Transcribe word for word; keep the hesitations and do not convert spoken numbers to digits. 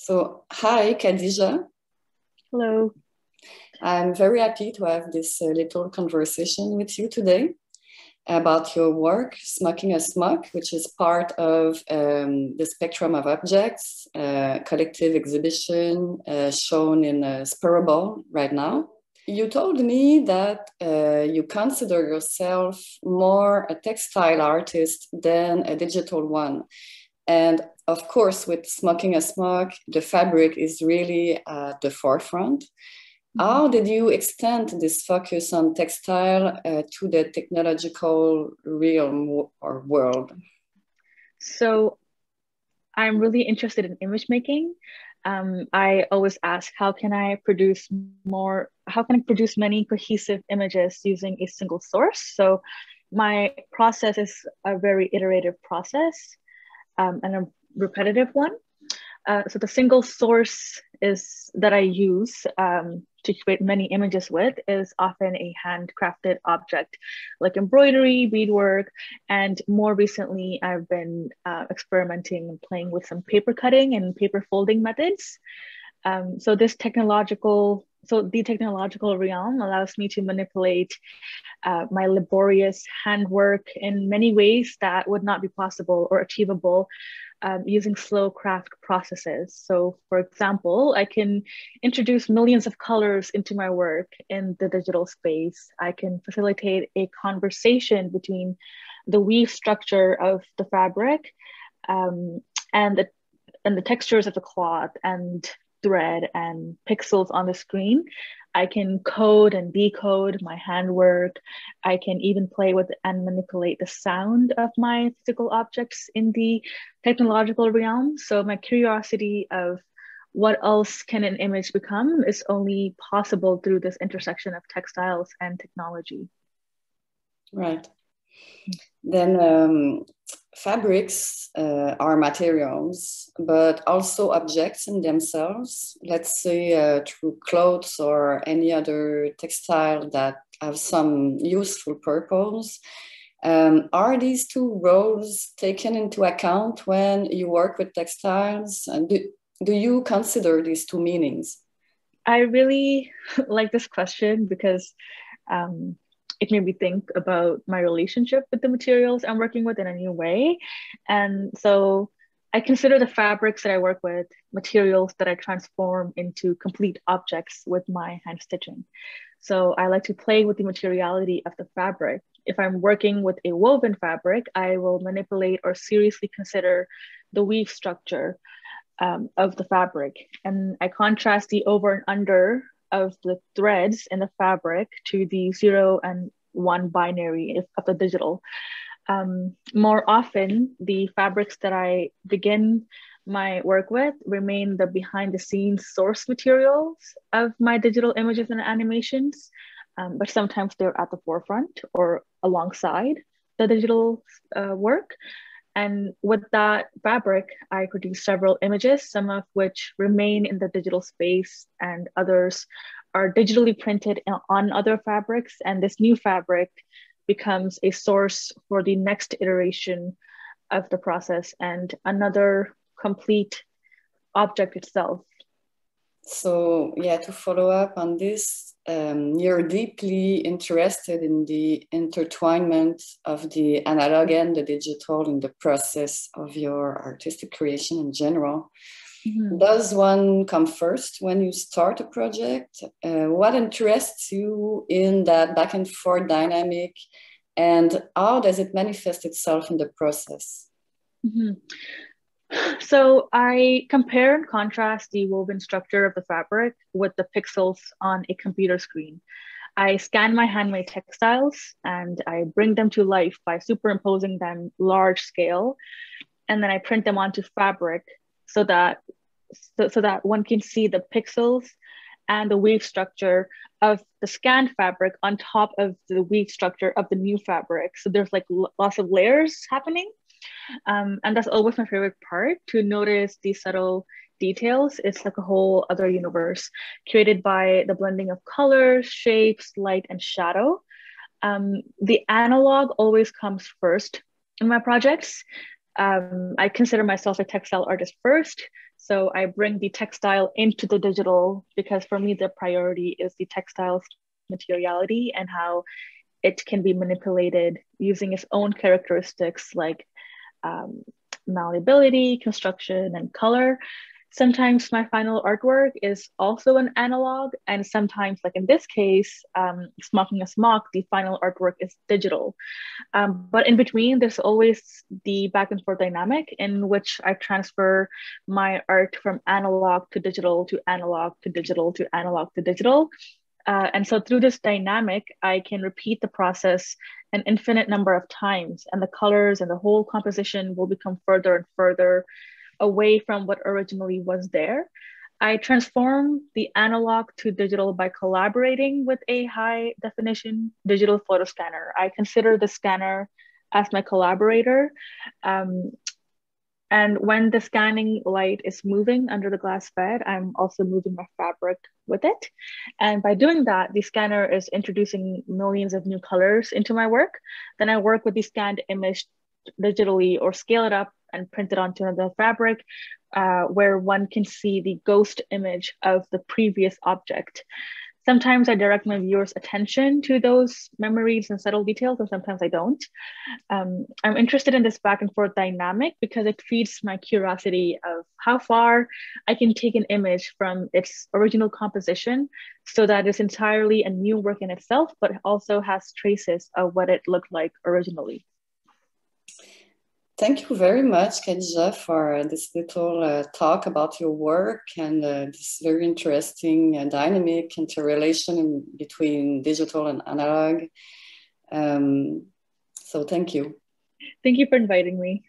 So, hi, Khadija. Hello. I'm very happy to have this uh, little conversation with you today about your work, Smocking a Smock, which is part of um, the Spectrum of Objects, uh, collective exhibition uh, shown in uh, Sporobole right now. You told me that uh, you consider yourself more a textile artist than a digital one. And of course, with Smocking a Smock, the fabric is really at the forefront. How did you extend this focus on textile uh, to the technological realm or world? So I'm really interested in image making. Um, I always ask, how can I produce more, how can I produce many cohesive images using a single source? So my process is a very iterative process um, and a repetitive one. Uh, so the single source is that I use um, to create many images with is often a handcrafted object like embroidery, beadwork, and more recently I've been uh, experimenting and playing with some paper cutting and paper folding methods. Um, so this technological, so the technological realm allows me to manipulate uh, my laborious handwork in many ways that would not be possible or achievable um, using slow craft processes. So for example, I can introduce millions of colors into my work in the digital space. I can facilitate a conversation between the weave structure of the fabric um, and the and the textures of the cloth and thread and pixels on the screen. I can code and decode my handwork. I can even play with and manipulate the sound of my physical objects in the technological realm. So my curiosity of what else can an image become is only possible through this intersection of textiles and technology. Right. Then um, fabrics uh, are materials, but also objects in themselves, let's say uh, through clothes or any other textile that have some useful purpose. Um, are these two roles taken into account when you work with textiles? And do, do you consider these two meanings? I really like this question because um, it made me think about my relationship with the materials I'm working with in a new way. And so I consider the fabrics that I work with materials that I transform into complete objects with my hand stitching. So I like to play with the materiality of the fabric. If I'm working with a woven fabric, I will manipulate or seriously consider the weave structure um, of the fabric. And I contrast the over and under of the threads in the fabric to the zero and one binary of the digital. Um, more often, the fabrics that I begin my work with remain the behind the scenes source materials of my digital images and animations, um, but sometimes they're at the forefront or alongside the digital uh, work. And with that fabric, I produce several images, some of which remain in the digital space and others are digitally printed on other fabrics. And this new fabric becomes a source for the next iteration of the process and another complete object itself. So yeah, to follow up on this, Um, you're deeply interested in the intertwinement of the analog and the digital in the process of your artistic creation in general. Mm-hmm. Does one come first when you start a project? Uh, what interests you in that back and forth dynamic, and how does it manifest itself in the process? Mm-hmm. So I compare and contrast the woven structure of the fabric with the pixels on a computer screen. I scan my handmade textiles and I bring them to life by superimposing them large scale, and then I print them onto fabric so that, so, so that one can see the pixels and the weave structure of the scanned fabric on top of the weave structure of the new fabric. So there's like lots of layers happening. Um, and that's always my favorite part, to notice these subtle details. It's like a whole other universe created by the blending of colors, shapes, light, and shadow. Um, the analog always comes first in my projects. Um, I consider myself a textile artist first. So I bring the textile into the digital, because for me, the priority is the textile's materiality and how it can be manipulated using its own characteristics like um, malleability, construction, and color. Sometimes my final artwork is also an analog, and sometimes, like in this case, um, Smocking a Smock, the final artwork is digital. Um, but in between, there's always the back and forth dynamic in which I transfer my art from analog to digital, to analog to digital, to analog to digital. Uh, and so through this dynamic, I can repeat the process an infinite number of times, and the colors and the whole composition will become further and further away from what originally was there. I transform the analog to digital by collaborating with a high definition digital photo scanner. I consider the scanner as my collaborator. Um, and when the scanning light is moving under the glass bed, I'm also moving my fabric with it. And by doing that, the scanner is introducing millions of new colors into my work. Then I work with the scanned image digitally or scale it up and print it onto another fabric, uh, where one can see the ghost image of the previous object. Sometimes I direct my viewers' attention to those memories and subtle details, and sometimes I don't. Um, I'm interested in this back and forth dynamic because it feeds my curiosity of how far I can take an image from its original composition so that it's entirely a new work in itself, but also has traces of what it looked like originally. Thank you very much, Khadija, for this little uh, talk about your work and uh, this very interesting uh, dynamic interrelation in between digital and analog. Um, so thank you. Thank you for inviting me.